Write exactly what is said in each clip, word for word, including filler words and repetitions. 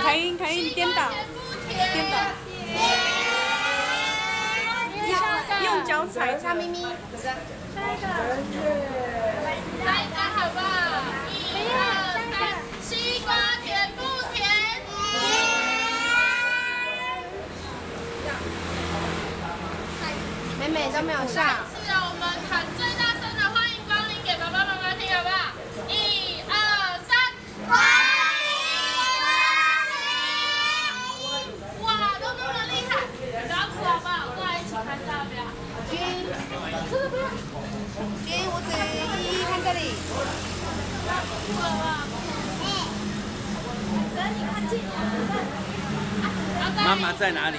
凯茵，凯茵，颠倒，颠倒。用脚踩擦咪咪。下一个，来一张好不好？一二三，西瓜甜不甜？美美都没有笑。是啊，我们喊最大声的欢迎光临给爸爸妈妈听，好不好？一二三，欢。 君，我这一看这里。妈妈在哪里？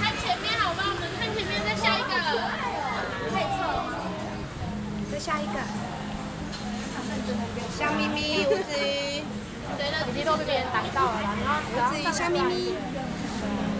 看前面好吧，我们看前面，再下一个。太丑了。再下一个。小咪咪，我这。谁的？你都被别人挡到了，然后我这小咪咪。